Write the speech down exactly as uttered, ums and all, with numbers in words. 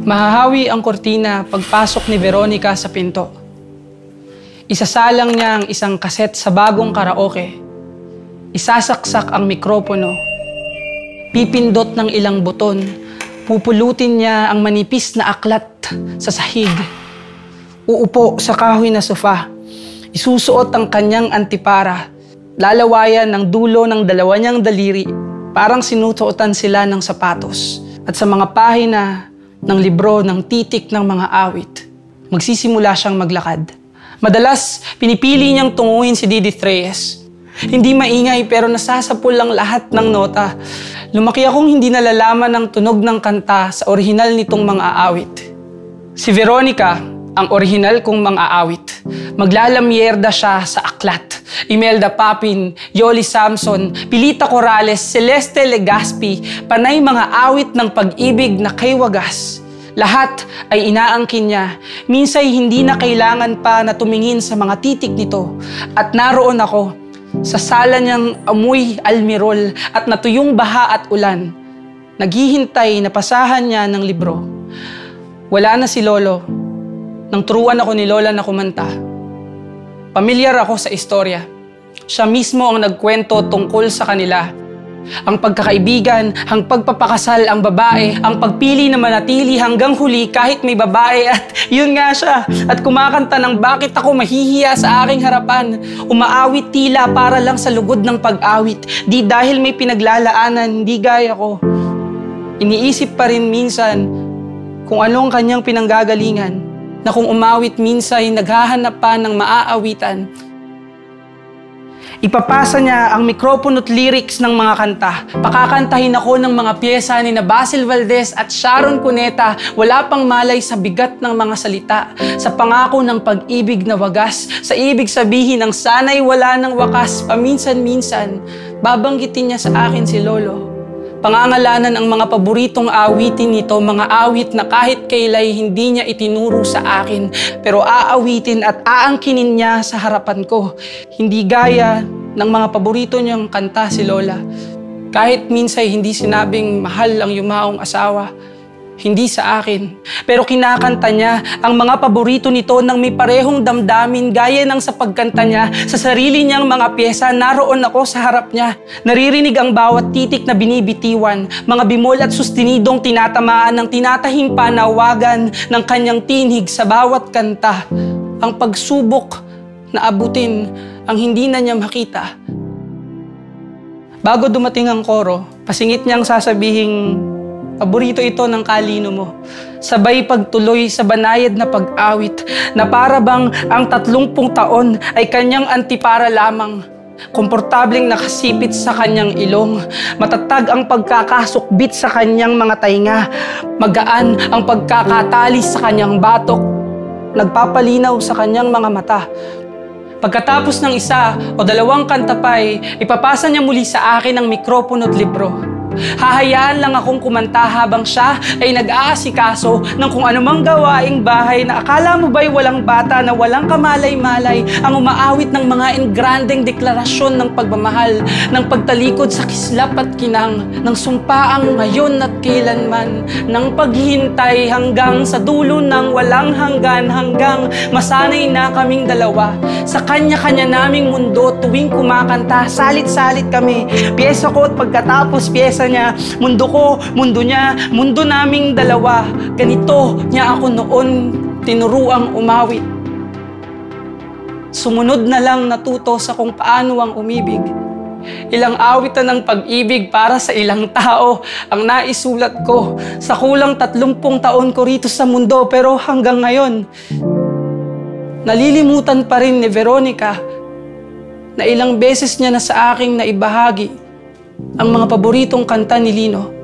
Mahahawi ang kortina pagpasok ni Veronica sa pinto. Isasalang niya ang isang kaset sa bagong karaoke. Isasaksak ang mikropono. Pipindot ng ilang buton. Pupulutin niya ang manipis na aklat sa sahig. Uupo sa kahoy na sofa. Isusuot ang kanyang antipara. Lalawayan ng dulo ng dalawa niyang daliri. Parang sinusuotan sila ng sapatos. At sa mga pahina ng libro ng titik ng mga awit, magsisimula siyang maglakad. Madalas, pinipili niyang tunguhin si Didit Reyes. Hindi maingay pero nasasapul lang lahat ng nota. Lumaki akong hindi nalalaman ang tunog ng kanta sa orihinal nitong mga awit. Si Veronica, ang orihinal kong mga awit, maglalamyerda siya sa aklat. Imelda Papin, Yoli Samson, Pilita Corales, Celeste Legaspi, panay mga awit ng pag-ibig na kay wagas. Lahat ay inaangkin niya. Minsan hindi na kailangan pa na tumingin sa mga titik nito. At naroon ako, sa sala niyang amoy almirol at natuyong baha at ulan. Naghihintay na pasahan niya ng libro. Wala na si Lolo. Nang turuan ako ni Lola na kumanta. Pamilyar ako sa istorya. Siya mismo ang nagkwento tungkol sa kanila. Ang pagkakaibigan, ang pagpapakasal, ang babae, ang pagpili na manatili hanggang huli kahit may babae at yun nga siya. At kumakanta ng bakit ako mahihiya sa aking harapan. Umaawit tila para lang sa lugod ng pag-awit. Di dahil may pinaglalaanan, di gaya ko. Iniisip pa rin minsan kung anong kanyang pinanggagalingan. Na kung umawit minsan ay naghahanap pa ng maaawitan. Ipapasa niya ang mikropono at lyrics ng mga kanta. Pakakantahin ako ng mga pyesa ni na Basil Valdez at Sharon Cuneta. Wala pang malay sa bigat ng mga salita. Sa pangako ng pag-ibig na wagas. Sa ibig sabihin ng sana'y wala ng wakas. Paminsan-minsan, babanggitin niya sa akin si Lolo. Pangangalanan ang mga paboritong awitin nito, mga awit na kahit kailay hindi niya itinuro sa akin, pero aawitin at aangkinin niya sa harapan ko. Hindi gaya ng mga paborito niyang kanta si Lola. Kahit minsan hindi sinabing mahal ang yumaong asawa, hindi sa akin. Pero kinakanta niya ang mga paborito nito nang may parehong damdamin gaya ng sa pagkanta niya. Sa sarili niyang mga pyesa, naroon ako sa harap niya. Naririnig ang bawat titik na binibitiwan, mga bimol at sustinidong tinatamaan ng tinatahing panawagan ng kanyang tinig sa bawat kanta. Ang pagsubok na abutin ang hindi na niya makita. Bago dumating ang koro, pasingit niyang sasabihing, paborito ito ng kalino mo. Sabay pagtuloy sa banayad na pag-awit na para bang ang tatlongpung taon ay kanyang antipara lamang. Komportabling nakasipit sa kanyang ilong. Matatag ang pagkakasukbit sa kanyang mga tainga. Magaan ang pagkakatali sa kanyang batok. Nagpapalinaw sa kanyang mga mata. Pagkatapos ng isa o dalawang kanta pa ay ipapasa niya muli sa akin ang mikropono at libro. Hahayaan lang akong kumanta habang siya ay nag-aasikaso ng kung anumang gawaing bahay na akala mo ba'y walang bata na walang kamalay-malay ang umaawit ng mga engrandeng deklarasyon ng pagmamahal, ng pagtalikod sa kislap at kinang, ng sumpaang ngayon at kailanman, ng paghihintay hanggang sa dulo ng walang hanggan hanggang masanay na kaming dalawa. Sa kanya-kanya naming mundo tuwing kumakanta, salit-salit kami. Piyesa ko at pagkatapos piyesa niya, mundo ko, mundo niya, mundo naming dalawa. Ganito niya ako noon tinuruang umawit. Sumunod na lang natuto sa kung paano ang umibig. Ilang awitan ng pag-ibig para sa ilang tao ang naisulat ko sa kulang tatlumpung taon ko rito sa mundo, pero hanggang ngayon nalilimutan pa rin ni Veronica na ilang beses niya na sa aking naibahagi ang mga paboritong kanta ni Lino.